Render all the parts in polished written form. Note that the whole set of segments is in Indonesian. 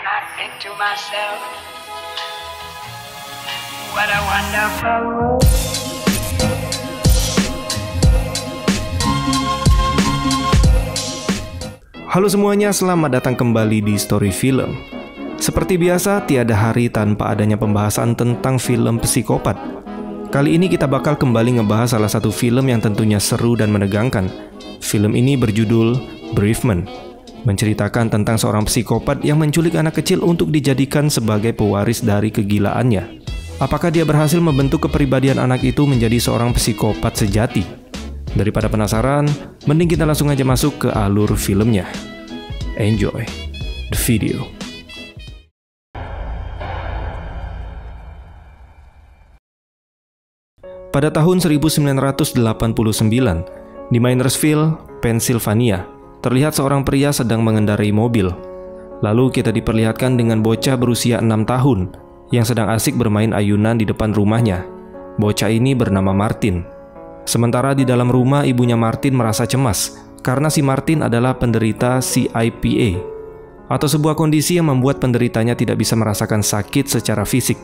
and I think to myself, what a wonderful world. Halo semuanya, selamat datang kembali di Story Film. Seperti biasa, tiada hari tanpa adanya pembahasan tentang film psikopat. Kali ini kita bakal kembali ngebahas salah satu film yang tentunya seru dan menegangkan. Film ini berjudul Bereavement, menceritakan tentang seorang psikopat yang menculik anak kecil untuk dijadikan sebagai pewaris dari kegilaannya. Apakah dia berhasil membentuk kepribadian anak itu menjadi seorang psikopat sejati? Daripada penasaran, mending kita langsung aja masuk ke alur filmnya. Enjoy the video. Pada tahun 1989, di Minersville, Pennsylvania, terlihat seorang pria sedang mengendarai mobil. Lalu kita diperlihatkan dengan bocah berusia 6 tahun yang sedang asik bermain ayunan di depan rumahnya. Bocah ini bernama Martin. Sementara di dalam rumah, ibunya Martin merasa cemas karena si Martin adalah penderita CIPA, atau sebuah kondisi yang membuat penderitanya tidak bisa merasakan sakit secara fisik.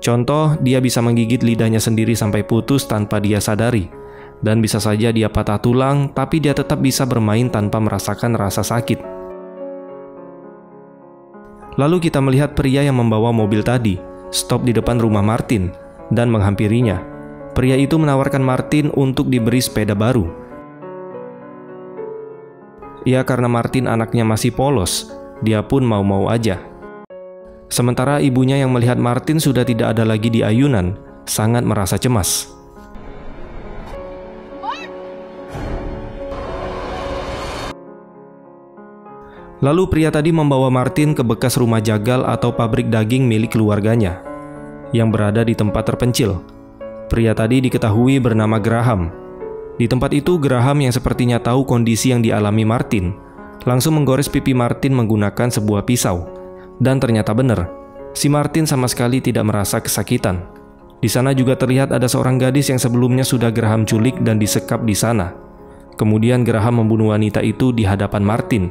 Contoh, dia bisa menggigit lidahnya sendiri sampai putus tanpa dia sadari, dan bisa saja dia patah tulang, tapi dia tetap bisa bermain tanpa merasakan rasa sakit. Lalu kita melihat pria yang membawa mobil tadi stop di depan rumah Martin dan menghampirinya. Pria itu menawarkan Martin untuk diberi sepeda baru. Ya, karena Martin anaknya masih polos, dia pun mau-mau aja. Sementara ibunya yang melihat Martin sudah tidak ada lagi di ayunan, sangat merasa cemas. Lalu pria tadi membawa Martin ke bekas rumah jagal atau pabrik daging milik keluarganya, yang berada di tempat terpencil. Pria tadi diketahui bernama Graham. Di tempat itu, Graham yang sepertinya tahu kondisi yang dialami Martin, langsung menggores pipi Martin menggunakan sebuah pisau. Dan ternyata benar, si Martin sama sekali tidak merasa kesakitan. Di sana juga terlihat ada seorang gadis yang sebelumnya sudah Graham culik dan disekap di sana. Kemudian Graham membunuh wanita itu di hadapan Martin.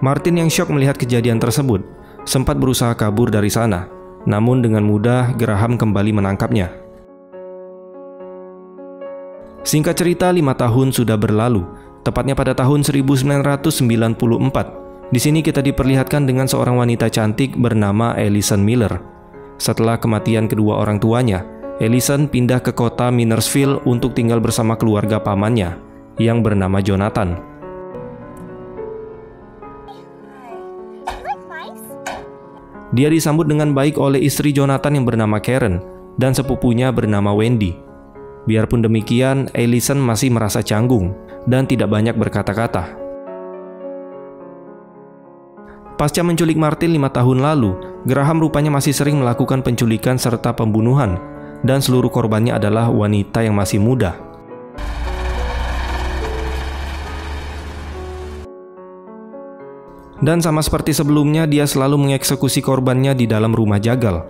Martin yang syok melihat kejadian tersebut, sempat berusaha kabur dari sana. Namun dengan mudah, Graham kembali menangkapnya. Singkat cerita, 5 tahun sudah berlalu, tepatnya pada tahun 1994. Di sini kita diperlihatkan dengan seorang wanita cantik bernama Alison Miller. Setelah kematian kedua orang tuanya, Alison pindah ke kota Minersville untuk tinggal bersama keluarga pamannya yang bernama Jonathan. Dia disambut dengan baik oleh istri Jonathan yang bernama Karen dan sepupunya bernama Wendy. Biarpun demikian, Alison masih merasa canggung dan tidak banyak berkata-kata. Pasca menculik Martin 5 tahun lalu, Graham rupanya masih sering melakukan penculikan serta pembunuhan, dan seluruh korbannya adalah wanita yang masih muda. Dan sama seperti sebelumnya, dia selalu mengeksekusi korbannya di dalam rumah jagal,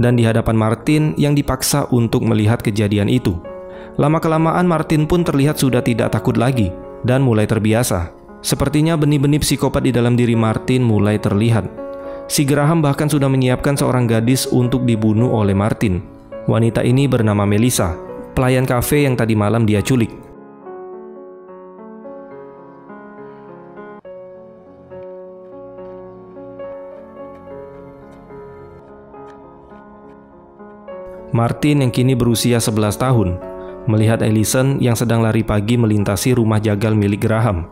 dan di hadapan Martin yang dipaksa untuk melihat kejadian itu. Lama-kelamaan Martin pun terlihat sudah tidak takut lagi dan mulai terbiasa. Sepertinya benih-benih psikopat di dalam diri Martin mulai terlihat. Si Graham bahkan sudah menyiapkan seorang gadis untuk dibunuh oleh Martin. Wanita ini bernama Melissa, pelayan kafe yang tadi malam dia culik. Martin yang kini berusia 11 tahun melihat Alison yang sedang lari pagi melintasi rumah jagal milik Graham.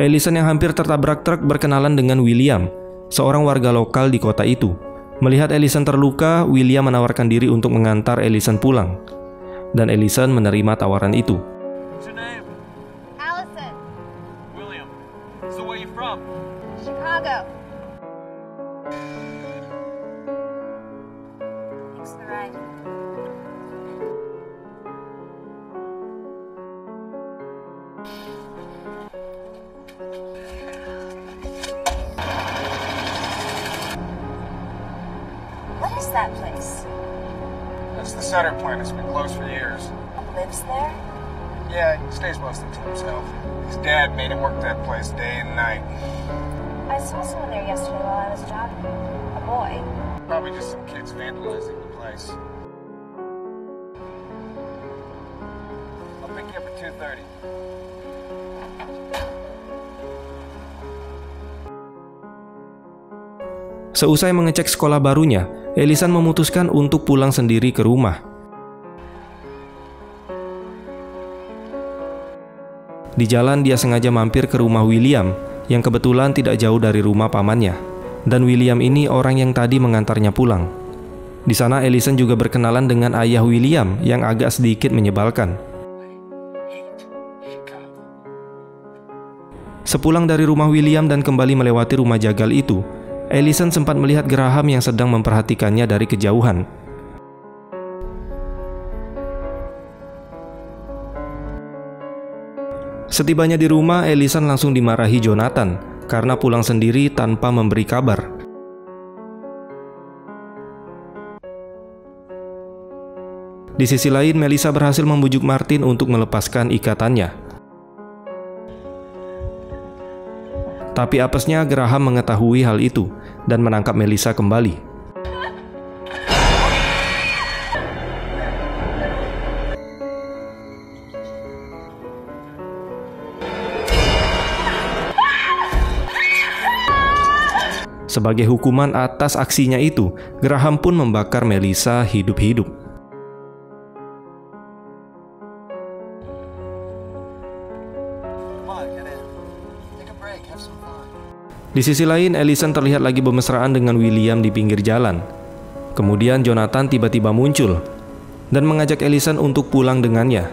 Alison yang hampir tertabrak truk berkenalan dengan William, seorang warga lokal di kota itu. Melihat Alison terluka, William menawarkan diri untuk mengantar Alison pulang. Dan Alison menerima tawaran itu. What's that place? That's the center plant. It's been closed for years. He lives there? Yeah, he stays mostly to himself. His dad made him work that place day and night. I saw someone there yesterday while I was jogging. A boy. Probably just some kids vandalizing the place. I'll pick you up at 2:30. Seusai mengecek sekolah barunya, Elisan memutuskan untuk pulang sendiri ke rumah. Di jalan, dia sengaja mampir ke rumah William, yang kebetulan tidak jauh dari rumah pamannya. Dan William ini orang yang tadi mengantarnya pulang. Di sana, Elisan juga berkenalan dengan ayah William yang agak sedikit menyebalkan. Sepulang dari rumah William dan kembali melewati rumah jagal itu, Alison sempat melihat Graham yang sedang memperhatikannya dari kejauhan. Setibanya di rumah, Alison langsung dimarahi Jonathan karena pulang sendiri tanpa memberi kabar. Di sisi lain, Melissa berhasil membujuk Martin untuk melepaskan ikatannya. Tapi apesnya Graham mengetahui hal itu dan menangkap Melissa kembali. Sebagai hukuman atas aksinya itu, Graham pun membakar Melissa hidup-hidup. Di sisi lain, Alison terlihat lagi bermesraan dengan William di pinggir jalan. Kemudian Jonathan tiba-tiba muncul dan mengajak Alison untuk pulang dengannya.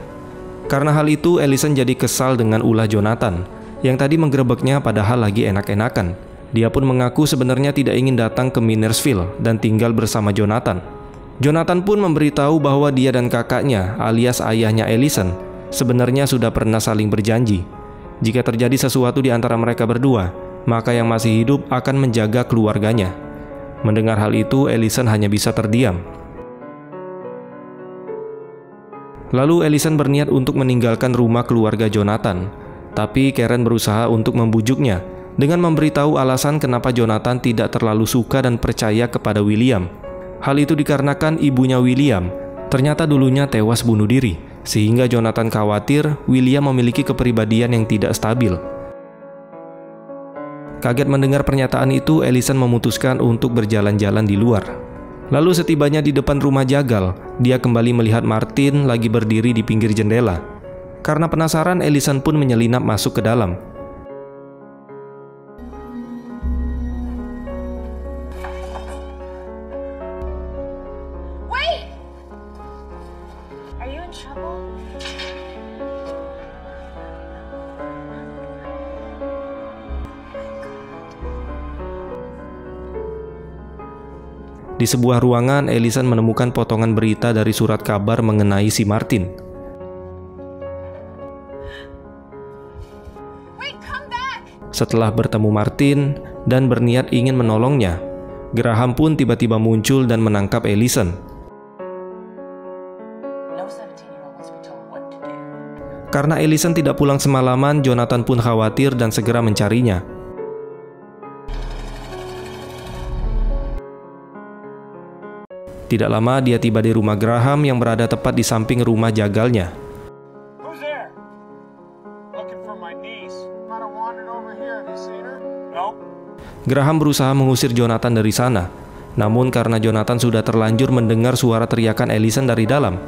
Karena hal itu, Alison jadi kesal dengan ulah Jonathan yang tadi menggerebeknya padahal lagi enak-enakan. Dia pun mengaku sebenarnya tidak ingin datang ke Minersville dan tinggal bersama Jonathan. Jonathan pun memberitahu bahwa dia dan kakaknya alias ayahnya Alison sebenarnya sudah pernah saling berjanji. Jika terjadi sesuatu di antara mereka berdua, maka yang masih hidup akan menjaga keluarganya. Mendengar hal itu, Alison hanya bisa terdiam. Lalu Alison berniat untuk meninggalkan rumah keluarga Jonathan, tapi Karen berusaha untuk membujuknya dengan memberitahu alasan kenapa Jonathan tidak terlalu suka dan percaya kepada William. Hal itu dikarenakan ibunya William ternyata dulunya tewas bunuh diri, sehingga Jonathan khawatir William memiliki kepribadian yang tidak stabil. Kaget mendengar pernyataan itu, Alison memutuskan untuk berjalan-jalan di luar. Lalu setibanya di depan rumah jagal, dia kembali melihat Martin lagi berdiri di pinggir jendela. Karena penasaran, Alison pun menyelinap masuk ke dalam. Wait! Are you in trouble? Di sebuah ruangan, Alison menemukan potongan berita dari surat kabar mengenai si Martin. Setelah bertemu Martin dan berniat ingin menolongnya, Graham pun tiba-tiba muncul dan menangkap Alison. Karena Alison tidak pulang semalaman, Jonathan pun khawatir dan segera mencarinya. Tidak lama, dia tiba di rumah Graham yang berada tepat di samping rumah jagalnya. Graham berusaha mengusir Jonathan dari sana. Namun karena Jonathan sudah terlanjur mendengar suara teriakan Alison dari dalam,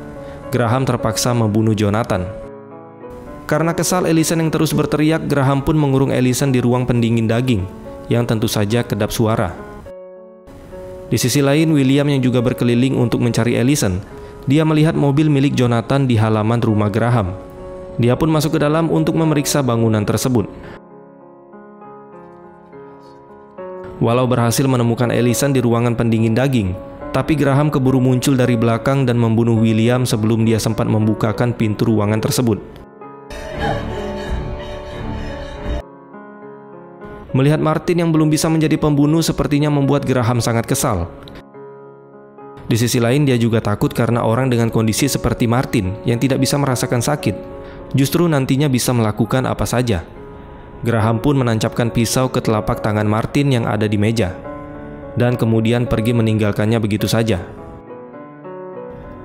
Graham terpaksa membunuh Jonathan. Karena kesal Alison yang terus berteriak, Graham pun mengurung Alison di ruang pendingin daging, yang tentu saja kedap suara. Di sisi lain, William yang juga berkeliling untuk mencari Alison, dia melihat mobil milik Jonathan di halaman rumah Graham. Dia pun masuk ke dalam untuk memeriksa bangunan tersebut. Walau berhasil menemukan Alison di ruangan pendingin daging, tapi Graham keburu muncul dari belakang dan membunuh William sebelum dia sempat membukakan pintu ruangan tersebut. Melihat Martin yang belum bisa menjadi pembunuh sepertinya membuat Graham sangat kesal. Di sisi lain, dia juga takut karena orang dengan kondisi seperti Martin yang tidak bisa merasakan sakit, justru nantinya bisa melakukan apa saja. Graham pun menancapkan pisau ke telapak tangan Martin yang ada di meja, dan kemudian pergi meninggalkannya begitu saja.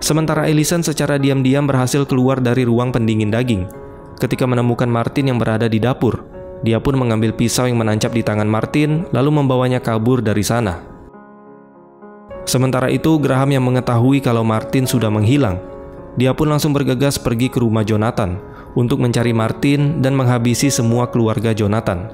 Sementara Alison secara diam-diam berhasil keluar dari ruang pendingin daging. Ketika menemukan Martin yang berada di dapur, dia pun mengambil pisau yang menancap di tangan Martin, lalu membawanya kabur dari sana. Sementara itu, Graham yang mengetahui kalau Martin sudah menghilang, dia pun langsung bergegas pergi ke rumah Jonathan untuk mencari Martin dan menghabisi semua keluarga Jonathan.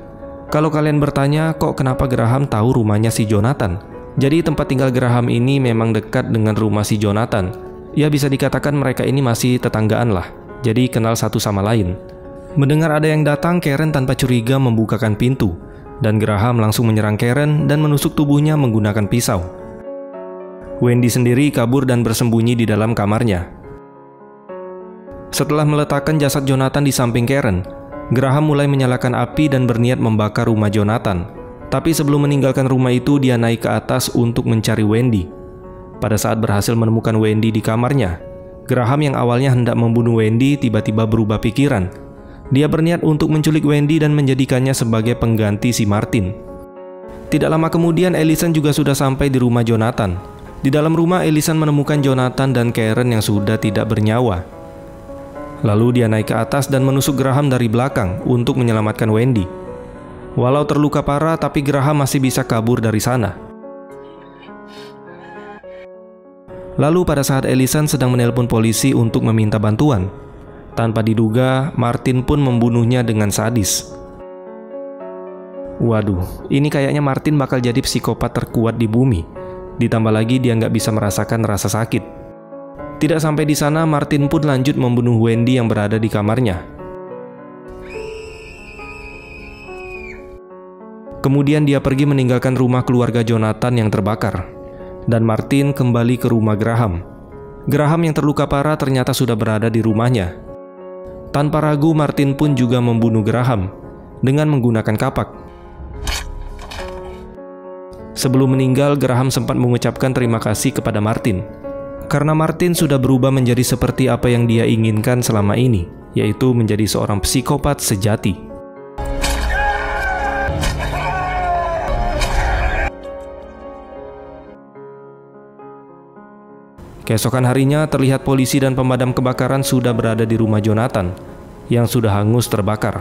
Kalau kalian bertanya, kok kenapa Graham tahu rumahnya si Jonathan? Jadi tempat tinggal Graham ini memang dekat dengan rumah si Jonathan. Ya bisa dikatakan mereka ini masih tetanggaan lah, jadi kenal satu sama lain. Mendengar ada yang datang, Karen tanpa curiga membukakan pintu, dan Graham langsung menyerang Karen dan menusuk tubuhnya menggunakan pisau. Wendy sendiri kabur dan bersembunyi di dalam kamarnya. Setelah meletakkan jasad Jonathan di samping Karen, Graham mulai menyalakan api dan berniat membakar rumah Jonathan. Tapi sebelum meninggalkan rumah itu, dia naik ke atas untuk mencari Wendy. Pada saat berhasil menemukan Wendy di kamarnya, Graham yang awalnya hendak membunuh Wendy tiba-tiba berubah pikiran. Dia berniat untuk menculik Wendy dan menjadikannya sebagai pengganti si Martin. Tidak lama kemudian, Alison juga sudah sampai di rumah Jonathan. Di dalam rumah, Alison menemukan Jonathan dan Karen yang sudah tidak bernyawa. Lalu dia naik ke atas dan menusuk Graham dari belakang untuk menyelamatkan Wendy. Walau terluka parah, tapi Graham masih bisa kabur dari sana. Lalu pada saat Alison sedang menelpon polisi untuk meminta bantuan, tanpa diduga, Martin pun membunuhnya dengan sadis. Waduh, ini kayaknya Martin bakal jadi psikopat terkuat di bumi. Ditambah lagi dia nggak bisa merasakan rasa sakit. Tidak sampai di sana, Martin pun lanjut membunuh Wendy yang berada di kamarnya. Kemudian dia pergi meninggalkan rumah keluarga Jonathan yang terbakar, dan Martin kembali ke rumah Graham. Graham yang terluka parah ternyata sudah berada di rumahnya. Tanpa ragu, Martin pun juga membunuh Graham dengan menggunakan kapak. Sebelum meninggal, Graham sempat mengucapkan terima kasih kepada Martin, karena Martin sudah berubah menjadi seperti apa yang dia inginkan selama ini, yaitu menjadi seorang psikopat sejati. Keesokan harinya, terlihat polisi dan pemadam kebakaran sudah berada di rumah Jonathan, yang sudah hangus terbakar.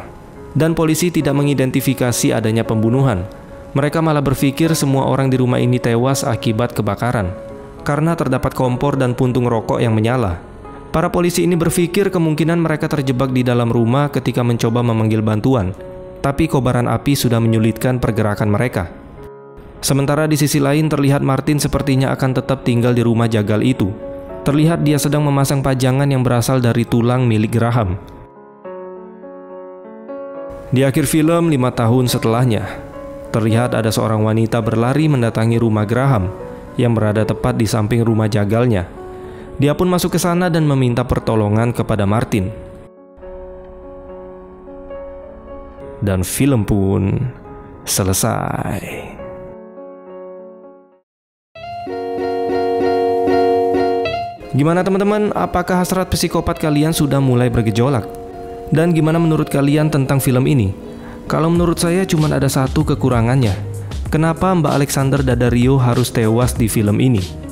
Dan polisi tidak mengidentifikasi adanya pembunuhan. Mereka malah berpikir semua orang di rumah ini tewas akibat kebakaran, karena terdapat kompor dan puntung rokok yang menyala. Para polisi ini berpikir kemungkinan mereka terjebak di dalam rumah ketika mencoba memanggil bantuan, tapi kobaran api sudah menyulitkan pergerakan mereka. Sementara di sisi lain, terlihat Martin sepertinya akan tetap tinggal di rumah jagal itu. Terlihat dia sedang memasang pajangan yang berasal dari tulang milik Graham. Di akhir film, 5 tahun setelahnya, terlihat ada seorang wanita berlari mendatangi rumah Graham yang berada tepat di samping rumah jagalnya. Dia pun masuk ke sana dan meminta pertolongan kepada Martin. Dan film pun selesai. Gimana teman-teman? Apakah hasrat psikopat kalian sudah mulai bergejolak? Dan gimana menurut kalian tentang film ini? Kalau menurut saya cuma ada satu kekurangannya. Kenapa Mbak Alexandra Daddario harus tewas di film ini?